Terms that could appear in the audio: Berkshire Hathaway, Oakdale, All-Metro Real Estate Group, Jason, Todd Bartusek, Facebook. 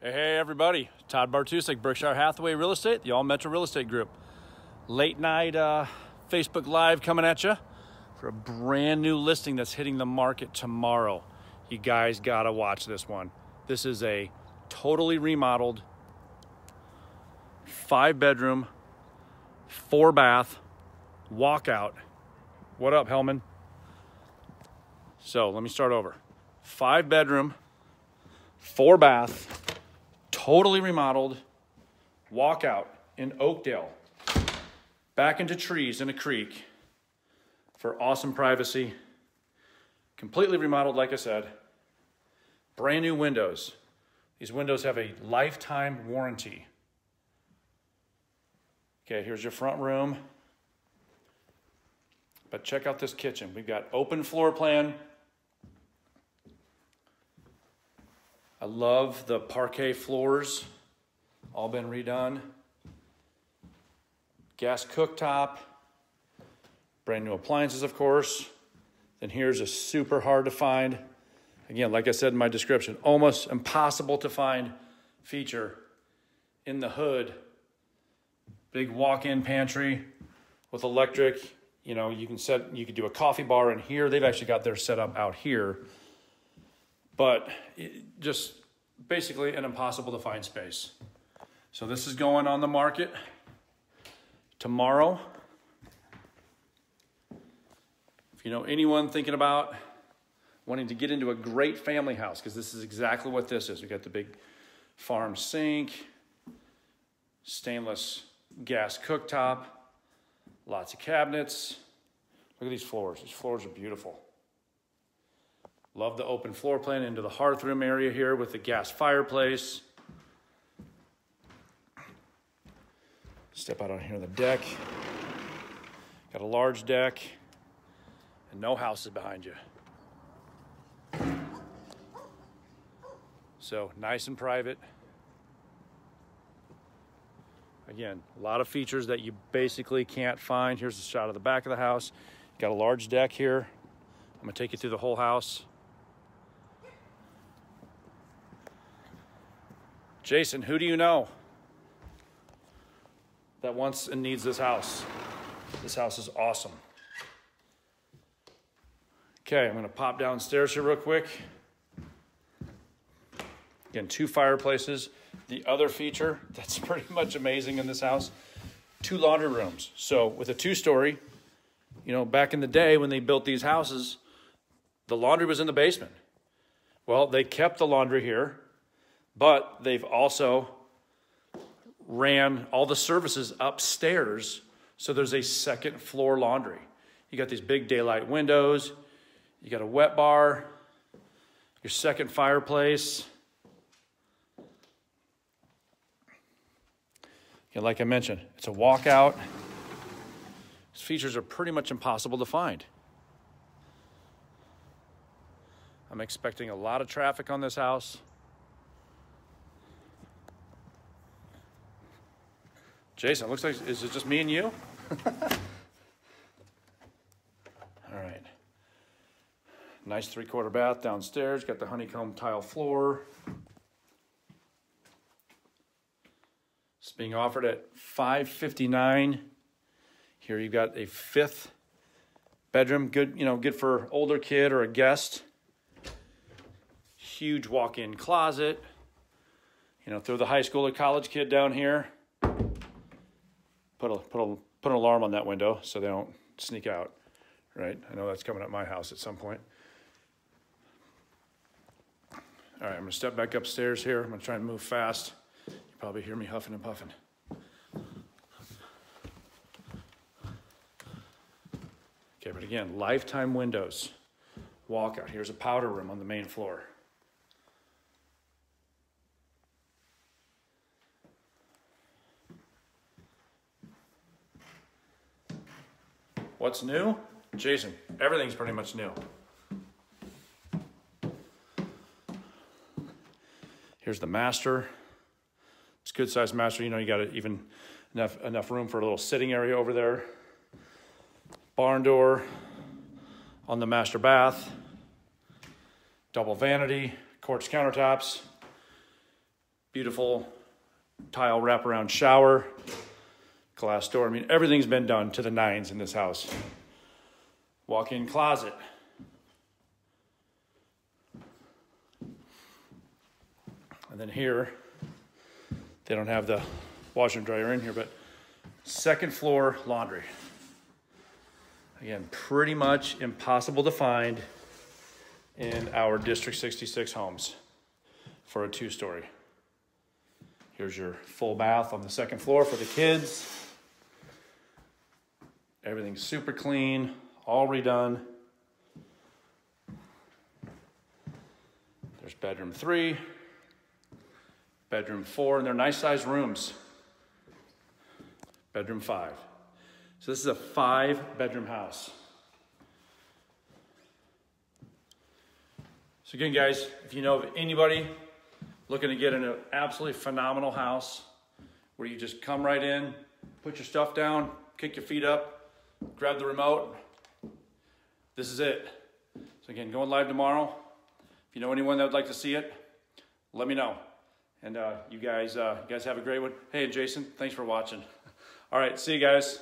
Hey everybody, Todd Bartusek, Berkshire Hathaway Real Estate, the All-Metro Real Estate Group. Late night Facebook Live coming at you for a brand new listing that's hitting the market tomorrow. You guys gotta watch this one. This is a totally remodeled 5-bedroom, 4-bath, walkout. What up, Hellman? So let me start over. 5-bedroom, 4-bath. Totally remodeled, walkout in Oakdale, back into trees in a creek for awesome privacy. Completely remodeled, like I said, brand new windows. These windows have a lifetime warranty. Okay, here's your front room. But check out this kitchen. We've got open floor plan. I love the parquet floors, all been redone. Gas cooktop, brand new appliances, of course. Then here's a super hard to find, again, like I said in my description, almost impossible to find feature in the hood. Big walk-in pantry with electric. You know, you could do a coffee bar in here. They've actually got their setup out here. But just basically an impossible to find space. So this is going on the market tomorrow. If you know anyone thinking about wanting to get into a great family house, because this is exactly what this is. We got the big farm sink, stainless gas cooktop, lots of cabinets. Look at these floors. These floors are beautiful. Love the open floor plan into the hearth room area here with the gas fireplace. Step out on here on the deck. Got a large deck and no houses behind you. So nice and private. Again, a lot of features that you basically can't find. Here's a shot of the back of the house. Got a large deck here. I'm gonna take you through the whole house. Jason, who do you know that wants and needs this house? This house is awesome. Okay, I'm gonna pop downstairs here real quick. Again, 2 fireplaces. The other feature that's pretty much amazing in this house, 2 laundry rooms. So with a 2-story, you know, back in the day when they built these houses, the laundry was in the basement. Well, they kept the laundry here, but they've also ran all the services upstairs, so there's a 2nd floor laundry. You got these big daylight windows, you got a wet bar, your 2nd fireplace. And like I mentioned, it's a walkout. These features are pretty much impossible to find. I'm expecting a lot of traffic on this house. Jason, looks like, is it just me and you? All right. Nice 3-quarter bath downstairs. Got the honeycomb tile floor. It's being offered at $559. Here you've got a 5th bedroom. Good, you know, good for older kid or a guest. Huge walk-in closet. You know, throw the high school or college kid down here. Put an alarm on that window so they don't sneak out, right? I know that's coming at my house at some point. All right, I'm gonna step back upstairs here. I'm gonna try and move fast. You probably hear me huffing and puffing. Okay, but again, lifetime windows. Walkout. Here's a powder room on the main floor. What's new? Jason, everything's pretty much new. Here's the master. It's a good sized master. You know, you got even enough room for a little sitting area over there. Barn door on the master bath. Double vanity, quartz countertops. beautiful tile wraparound shower, glass door. I mean, everything's been done to the nines in this house. Walk-in closet. And then here, they don't have the washer and dryer in here, but second floor laundry. Again, pretty much impossible to find in our District 66 homes for a two-story. Here's your full bath on the second floor for the kids. Everything's super clean, all redone. There's bedroom 3, bedroom 4, and they're nice-sized rooms. Bedroom 5. So this is a 5-bedroom house. So again, guys, if you know of anybody looking to get in an absolutely phenomenal house where you just come right in, put your stuff down, kick your feet up, grab the remote, this is it. So again, going live tomorrow. If you know anyone that would like to see it, let me know. And you guys have a great one. Hey, Jason, thanks for watching. All right, see you guys.